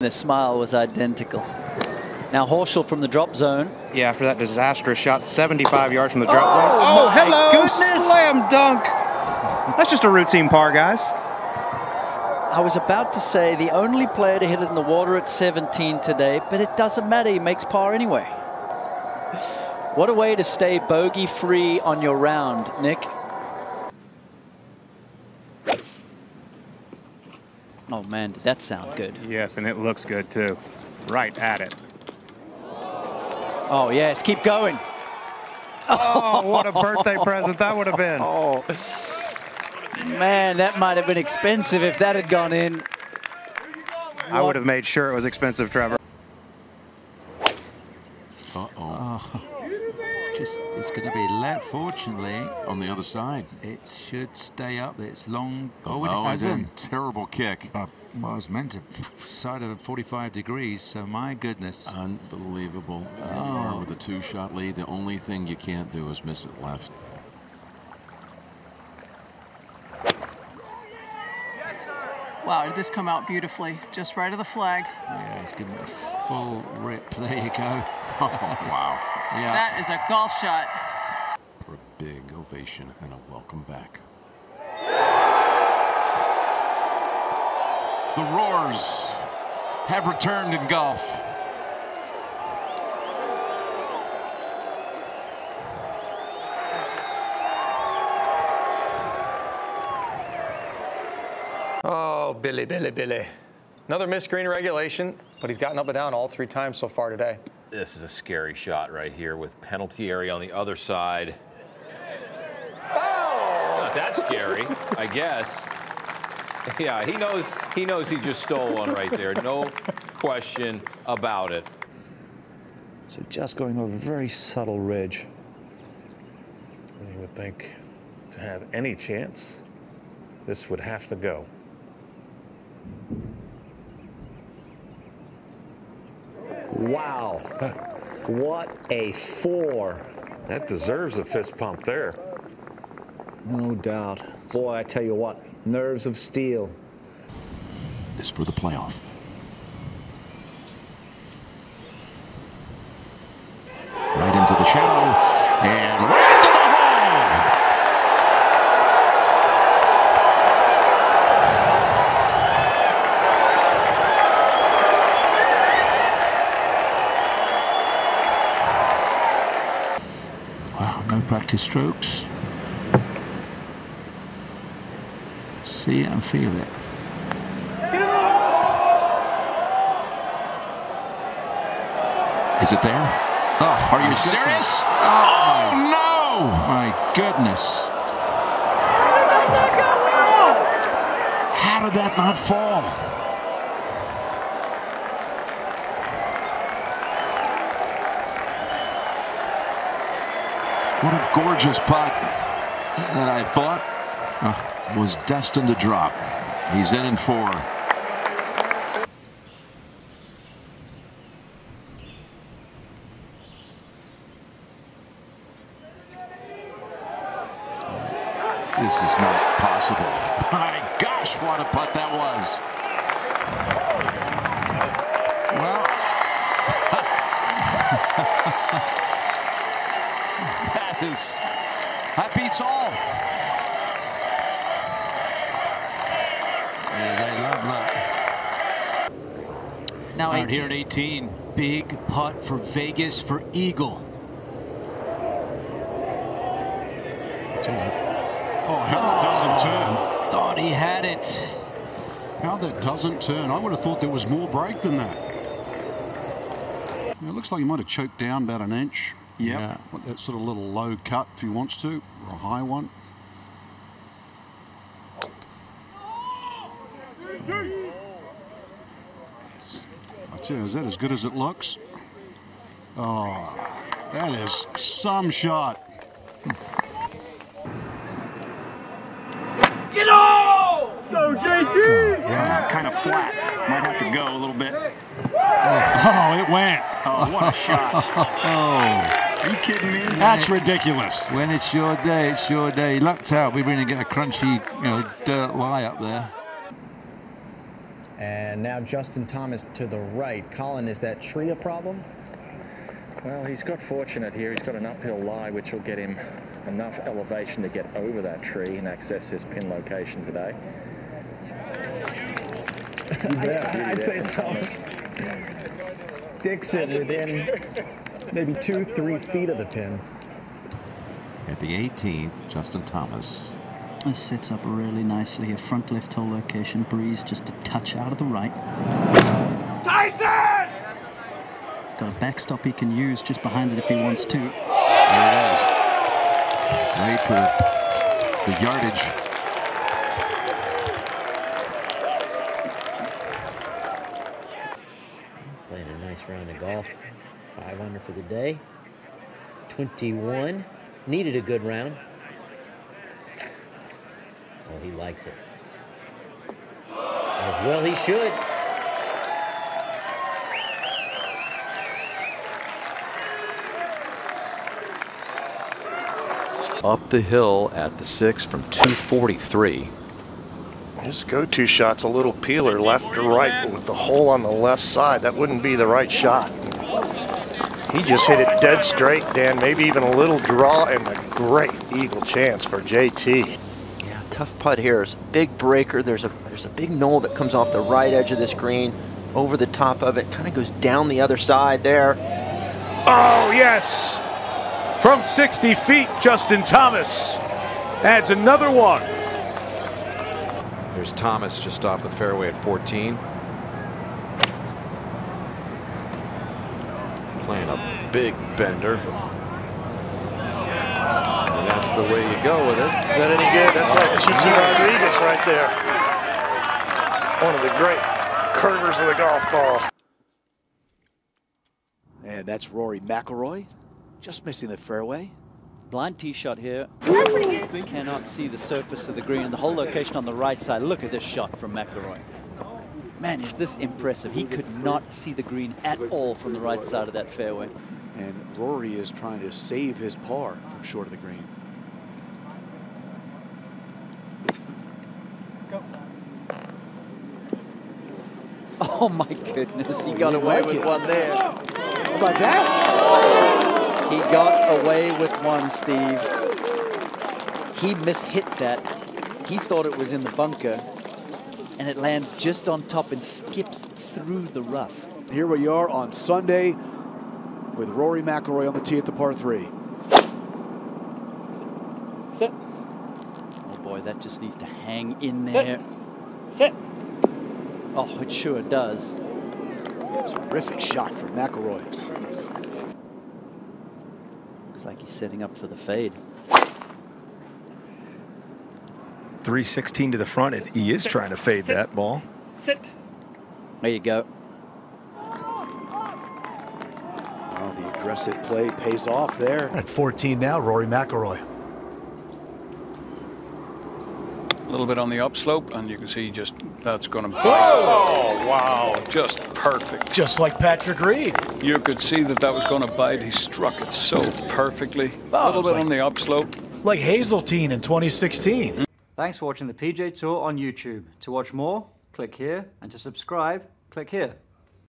The smile was identical. Now Horschel from the drop zone. Yeah, after that disastrous shot, 75 yards from the drop zone. Oh, hello! Goodness. Slam dunk! That's just a routine par, guys. I was about to say the only player to hit it in the water at 17 today, but it doesn't matter, he makes par anyway. What a way to stay bogey-free on your round, Nick. Oh man, did that sound good. Yes, and it looks good too. Right at it. Oh yes, keep going. Oh, what a birthday present that would have been. Oh. Man, that might have been expensive if that had gone in. I would have made sure it was expensive, Trevor. Uh-oh. It's going to be left, fortunately, on the other side. It should stay up. It's long. Oh, it hasn't. A terrible kick. Well, it was meant to side of 45 degrees, so my goodness. Unbelievable. Oh. With a two-shot lead, the only thing you can't do is miss it left. Wow, did this come out beautifully? Just right of the flag. Yeah, he's giving it a full rip. There you go. Oh, wow. Yeah. That is a golf shot. For a big ovation and a welcome back. The roars have returned in golf. Oh, Billy, Billy, Billy. Another missed green regulation, but he's gotten up and down all three times so far today. This is a scary shot right here with penalty area on the other side. Oh! Not that scary, I guess. Yeah, he knows he just stole one right there. No question about it. So just going over a very subtle ridge. You would think to have any chance, this would have to go. Wow, what a four. That deserves a fist pump there. No doubt. Boy, I tell you what, nerves of steel. This for the playoff. Right into the shadow and right into the practice strokes. See it and feel it. Is it there? Oh, are you serious? Oh, no! My goodness. How did that not fall? What a gorgeous putt that I thought was destined to drop. He's in and four. This is not possible. My gosh, what a putt that was. Well. That beats all. Yeah, they love that. Now right here at 18, big putt for Vegas for eagle. Oh, Helen doesn't turn. Thought he had it. Now that doesn't turn. I would have thought there was more break than that. It looks like he might have choked down about an inch. Yep. Yeah, that sort of little low cut if he wants to, or a high one. I tell you, is that as good as it looks? Oh, that is some shot. Get off! Go, JT! Yeah, kind of flat. Might have to go a little bit. Oh, it went. Oh, what a shot. Are you kidding me? That's ridiculous. When it's your day, it's your day. He lucked out. We really get a crunchy, dirt lie up there. And now Justin Thomas to the right. Colin, is that tree a problem? Well, he's got fortunate here. He's got an uphill lie, which will get him enough elevation to get over that tree and access this pin location today. I'd say so. Sticks it within maybe 2-3 feet of the pin. At the 18th, Justin Thomas. This sets up really nicely. A front left hole location. Breeze just a touch out of the right. Tyson! He's got a backstop he can use just behind it if he wants to. There it is. Way to the yardage. Playing a nice round of golf. 5 under for the day. 21. Needed a good round. Oh, he likes it. As well he should. Up the hill at the 6 from 243. His go-to shot's a little peeler left to right, but with the hole on the left side, that wouldn't be the right shot. He just hit it dead straight, Dan, maybe even a little draw, and a great eagle chance for JT. Tough putt here. It's a big breaker. There's a big knoll that comes off the right edge of this green, over the top of it, kind of goes down the other side there. Oh, yes. From 60 feet, Justin Thomas adds another one. There's Thomas just off the fairway at 14. Playing a big bender. That's the way you go with it. Is that any good? That's like Chichi Rodriguez right there. One of the great curvers of the golf ball. And that's Rory McIlroy, just missing the fairway. Blind tee shot here. We cannot see the surface of the green and the whole location on the right side. Look at this shot from McIlroy. Man, is this impressive. He could not see the green at all from the right side of that fairway. And Rory is trying to save his par from short of the green. Oh my goodness, he got away with one there. By that? He got away with one, Steve. He mishit that. He thought it was in the bunker, and it lands just on top and skips through the rough. Here we are on Sunday with Rory McIlroy on the tee at the par 3. Sit. Oh boy, that just needs to hang in there. Sit. Oh, it sure does. Terrific shot from McIlroy. Looks like he's setting up for the fade. 316 to the front. He is trying to fade that ball. Sit. There you go. Oh, the aggressive play pays off there. At 14 now, Rory McIlroy. A little bit on the upslope, and you can see just that's going to. Oh, wow, just perfect. Just like Patrick Reed. You could see that that was going to bite. He struck it so perfectly. A little bit on the upslope. Like Hazeltine in 2016. Thanks for watching the PGA Tour on YouTube. To watch more, click here, and to subscribe, click here.